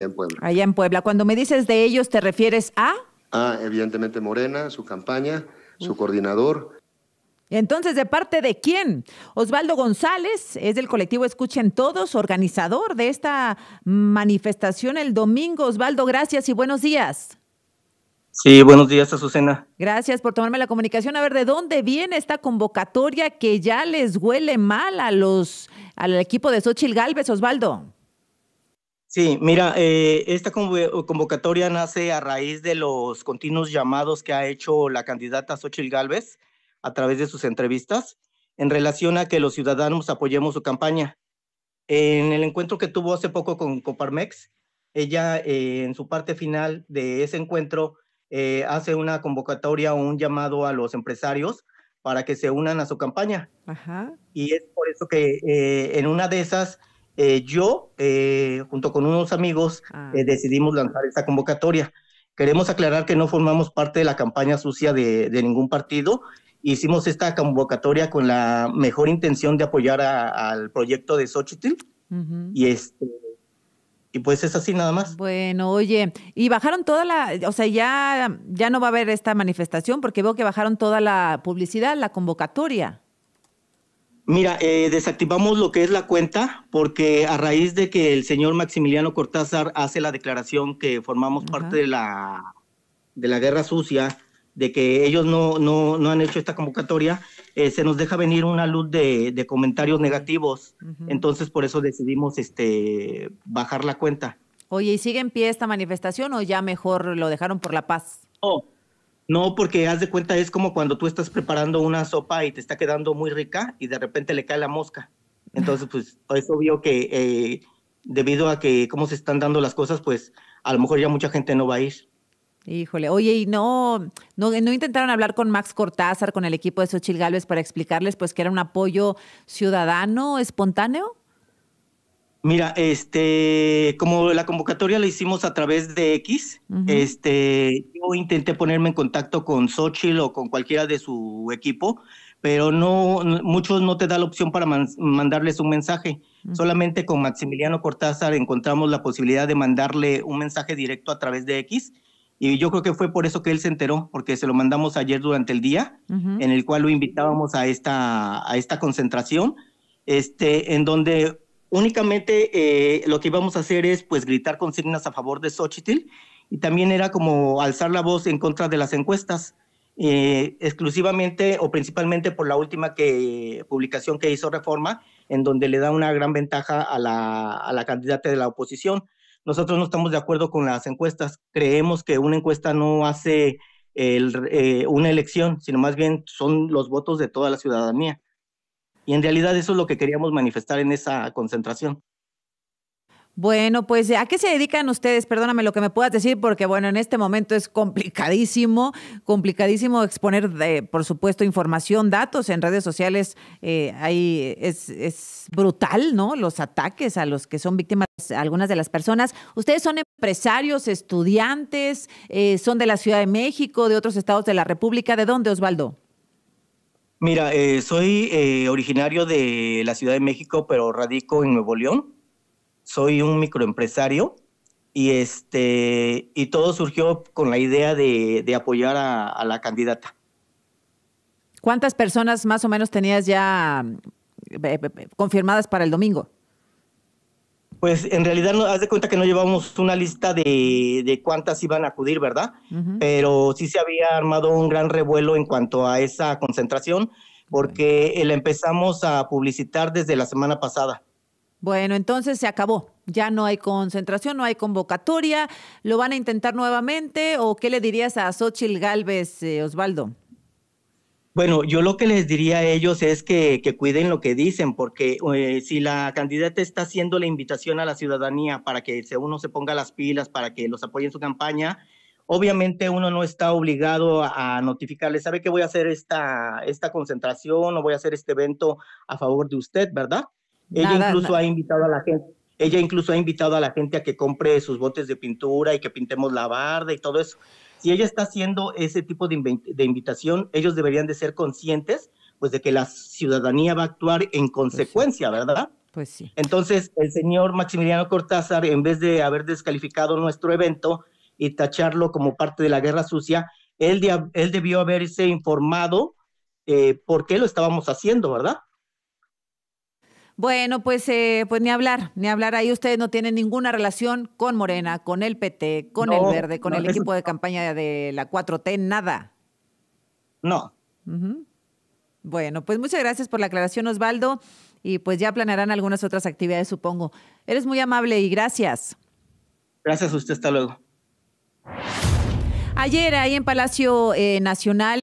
en Puebla. Allá en Puebla. Cuando me dices de ellos, ¿te refieres a? Ah, evidentemente Morena, su campaña, su coordinador. Entonces, ¿de parte de quién? Osvaldo González es del colectivo Escuchen Todos, organizador de esta manifestación el domingo. Osvaldo, gracias y buenos días. Sí, buenos días, Azucena. Gracias por tomarme la comunicación. A ver, ¿de dónde viene esta convocatoria que ya les huele mal a al equipo de Xóchitl Gálvez, Osvaldo? Sí, mira, esta convocatoria nace a raíz de los continuos llamados que ha hecho la candidata Xóchitl Gálvez a través de sus entrevistas en relación a que los ciudadanos apoyemos su campaña. En el encuentro que tuvo hace poco con Coparmex, ella en su parte final de ese encuentro hace una convocatoria o un llamado a los empresarios para que se unan a su campaña. Ajá. Y es por eso que en una de esas yo, junto con unos amigos, decidimos lanzar esta convocatoria. Queremos aclarar que no formamos parte de la campaña sucia de ningún partido. Hicimos esta convocatoria con la mejor intención de apoyar al proyecto de Xóchitl. Y pues es así nada más. Bueno, oye, y bajaron toda o sea, ya no va a haber esta manifestación porque veo que bajaron toda la publicidad, la convocatoria. Mira, desactivamos lo que es la cuenta porque a raíz de que el señor Maximiliano Cortázar hace la declaración que formamos parte de la guerra sucia, de que ellos no han hecho esta convocatoria, se nos deja venir una luz de comentarios negativos. Entonces, por eso decidimos bajar la cuenta. Oye, ¿y sigue en pie esta manifestación o ya mejor lo dejaron por la paz? No, porque haz de cuenta es como cuando tú estás preparando una sopa y te está quedando muy rica y de repente le cae la mosca. Entonces, pues es obvio que debido a que cómo se están dando las cosas, pues a lo mejor ya mucha gente no va a ir. Híjole, oye, ¿y no intentaron hablar con Max Cortázar, con el equipo de Xóchitl Gálvez para explicarles pues que era un apoyo ciudadano espontáneo? Mira, como la convocatoria la hicimos a través de X, yo intenté ponerme en contacto con Xóchitl o con cualquiera de su equipo, pero muchos no te da la opción para mandarles un mensaje. Solamente con Maximiliano Cortázar encontramos la posibilidad de mandarle un mensaje directo a través de X, y yo creo que fue por eso que él se enteró, porque se lo mandamos ayer durante el día, en el cual lo invitábamos a esta concentración, en donde únicamente lo que íbamos a hacer es pues gritar consignas a favor de Xóchitl y también era como alzar la voz en contra de las encuestas, exclusivamente o principalmente por la última publicación que hizo Reforma, en donde le da una gran ventaja a la candidata de la oposición. Nosotros no estamos de acuerdo con las encuestas, creemos que una encuesta no hace una elección, sino más bien son los votos de toda la ciudadanía. Y en realidad eso es lo que queríamos manifestar en esa concentración. Bueno, pues ¿a qué se dedican ustedes? Perdóname lo que me puedas decir, porque bueno, en este momento es complicadísimo exponer, por supuesto, información, datos en redes sociales. Es brutal, ¿no? Los ataques a los que son víctimas algunas de las personas. Ustedes son empresarios, estudiantes, son de la Ciudad de México, de otros estados de la República. ¿De dónde, Osvaldo? Mira, soy originario de la Ciudad de México, pero radico en Nuevo León. Soy un microempresario y, y todo surgió con la idea de apoyar a la candidata. ¿Cuántas personas más o menos tenías ya confirmadas para el domingo? Pues en realidad haz de cuenta que no llevamos una lista de cuántas iban a acudir, ¿verdad? Pero sí se había armado un gran revuelo en cuanto a esa concentración, porque la empezamos a publicitar desde la semana pasada. Bueno, entonces se acabó. Ya no hay concentración, no hay convocatoria. ¿Lo van a intentar nuevamente o qué le dirías a Xóchitl Gálvez, Osvaldo? Bueno, yo lo que les diría a ellos es que cuiden lo que dicen, porque si la candidata está haciendo la invitación a la ciudadanía para que uno se ponga las pilas, para que los apoyen en su campaña, obviamente uno no está obligado a notificarle, sabe que voy a hacer esta concentración o voy a hacer este evento a favor de usted, ¿verdad? Ella incluso ha invitado a la gente a que compre sus botes de pintura y que pintemos la barda y todo eso. Si ella está haciendo ese tipo de invitación, ellos deberían de ser conscientes, pues, de que la ciudadanía va a actuar en consecuencia, ¿verdad? Pues sí. Entonces, el señor Maximiliano Cortázar, en vez de haber descalificado nuestro evento y tacharlo como parte de la guerra sucia, él debió haberse informado por qué lo estábamos haciendo, ¿verdad? Bueno, pues ni hablar. Ahí ustedes no tienen ninguna relación con Morena, con el PT, con el Verde, con el equipo de campaña de la 4T, nada. No. Uh-huh. Bueno, pues muchas gracias por la aclaración, Osvaldo, y pues ya planearán algunas otras actividades, supongo. Eres muy amable y gracias. Gracias a usted, hasta luego. Ayer ahí en Palacio Nacional.